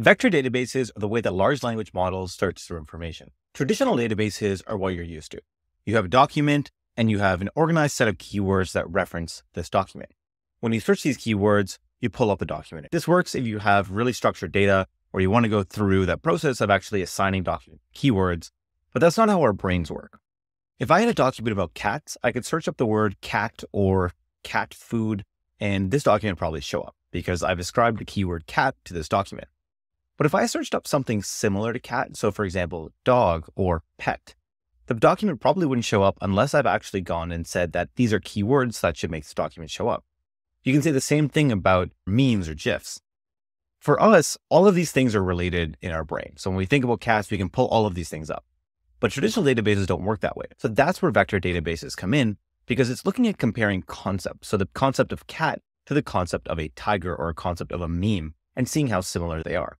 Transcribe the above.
Vector databases are the way that large language models search through information. Traditional databases are what you're used to. You have a document and you have an organized set of keywords that reference this document. When you search these keywords, you pull up a document. This works if you have really structured data or you want to go through that process of actually assigning document keywords, but that's not how our brains work. If I had a document about cats, I could search up the word cat or cat food, and this document would probably show up because I've ascribed the keyword cat to this document. But if I searched up something similar to cat, so for example, dog or pet, the document probably wouldn't show up unless I've actually gone and said that these are keywords that should make this document show up. You can say the same thing about memes or GIFs. For us, all of these things are related in our brain. So when we think about cats, we can pull all of these things up. But traditional databases don't work that way. So that's where vector databases come in, because it's looking at comparing concepts. So the concept of cat to the concept of a tiger or a concept of a meme, and seeing how similar they are.